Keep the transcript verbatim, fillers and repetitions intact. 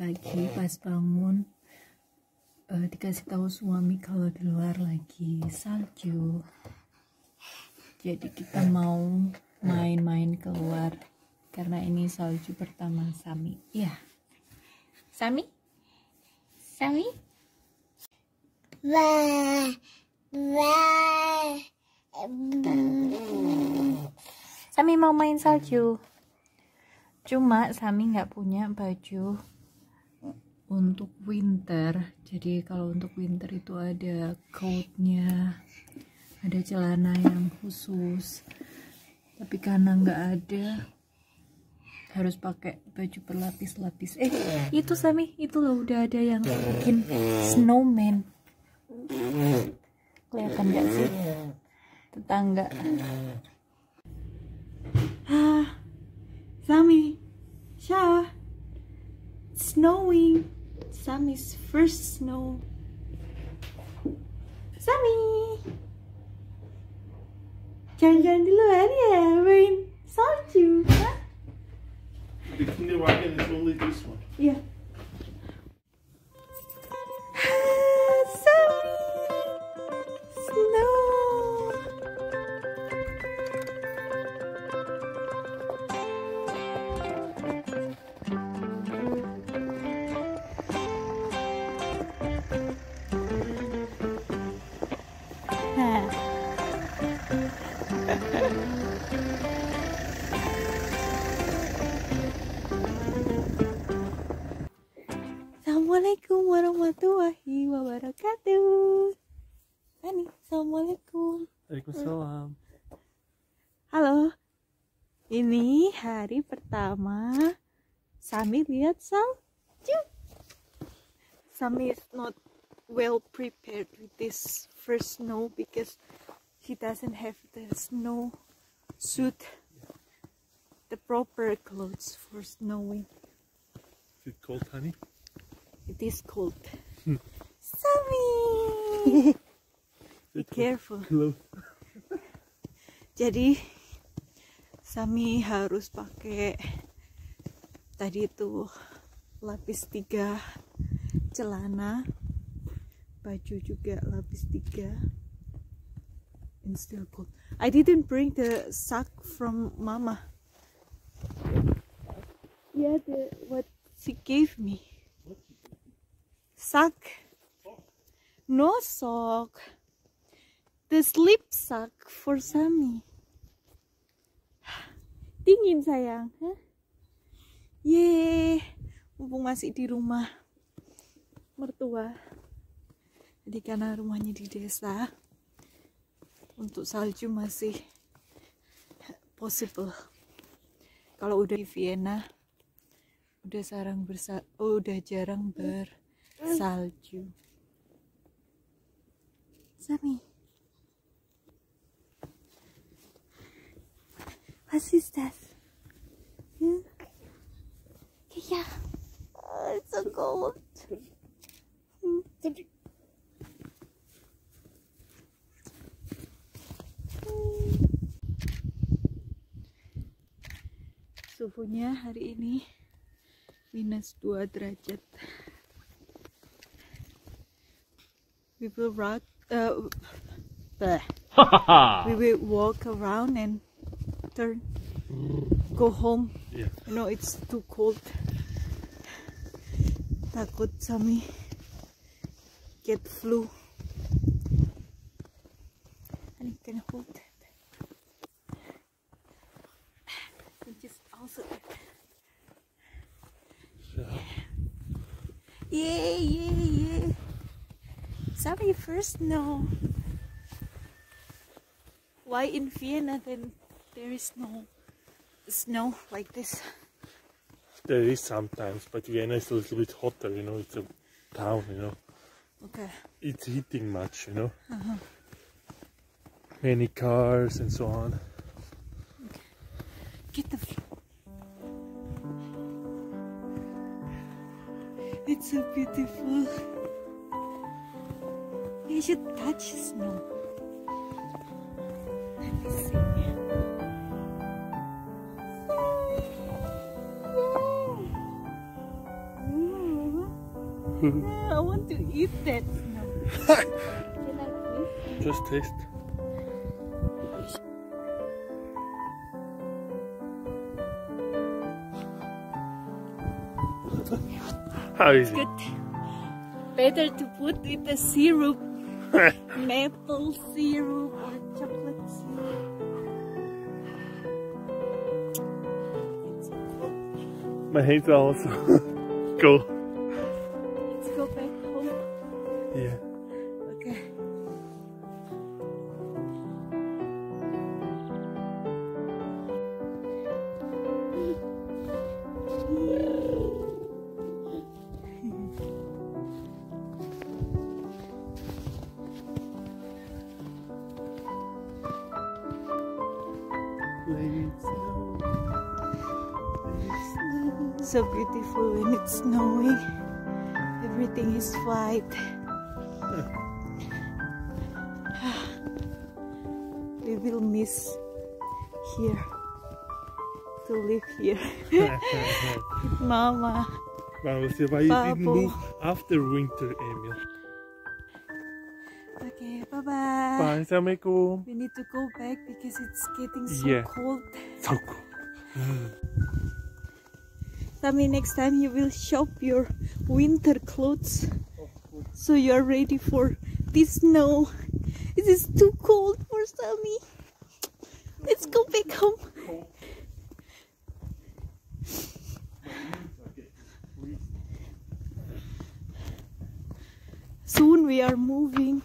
pagi pas bangun uh, dikasih tahu suami kalau di luar lagi salju. Jadi kita mau main-main keluar karena ini salju pertama Sami. Iya. Sami? Sami? Wah. Wah. Sami mau main salju. Cuma Sami nggak punya baju untuk winter. Jadi kalau untuk winter itu ada coatnya, ada celana yang khusus. Tapi karena nggak ada, harus pakai baju berlapis-lapis. Eh, itu Sami, itu loh udah ada yang bikin snowman. Kelihatan nggak sih? Tetangga. Ah, Sami. Shower. Snowing. Sami's first snow. Sami, jalan-jalan di luar ya, main salju. Huh? The kinder wagon is only this one. Yeah. Ah, Sami, snow. Assalamualaikum warahmatullahi wabarakatuh. Ani, assalamualaikum. Waalaikumsalam. Halo. Ini hari pertama Sami lihat salju. Sami is not well prepared with this first snow because he doesn't have the snow suit, the proper clothes for snowing. Is it cold, honey? It is cold. Sami! Be careful. Jadi Sami harus pakai tadi itu lapis tiga celana, baju juga lapis tiga. And still cold. I didn't bring the sack from Mama. Yeah, the what she gave me. Sock, no sock, the sleep sock for Sami. Dingin sayang, huh? Yeay, mumpung masih di rumah mertua. Jadi karena rumahnya di desa, untuk salju masih possible. Kalau udah di Vienna, udah sarang bersa, oh, udah jarang ber. Salju. Sami. What is that? Hmm? Yeah. Oh, it's so cold. Hmm. Suhunya hari ini minus dua derajat. We will walk, uh, we will walk around and turn, go home. Yeah. You know it's too cold. Takut Sami get flu. And I can hold that. So just also. Yeah, yeah, yeah. yeah. Sami first snow. Why in Vienna then there is no snow like this? There is sometimes, but Vienna is a little bit hotter, you know, it's a town, you know. Okay. It's heating much, you know. Uh-huh. Many cars and so on. Okay. Get the... It's so beautiful. You should touch snow. Let me see. Yay! Ooh. I want to eat that snow. Can I taste? Just taste. How is it's it? Good. Better to put it a syrup. Maple syrup or chocolate syrup. My hands are also cool. Let's go back home. Yeah. Okay. So beautiful when it's snowing. Everything is white. We will miss here. To live here. Mama. Mama, so why you didn't move after winter, Emil? Okay, bye bye. Bye, Sami. We need to go back because it's getting so yeah. cold. So cold. Sami, next time you will shop your winter clothes so you are ready for this snow. It is too cold for Sami. Let's go back home. Soon we are moving.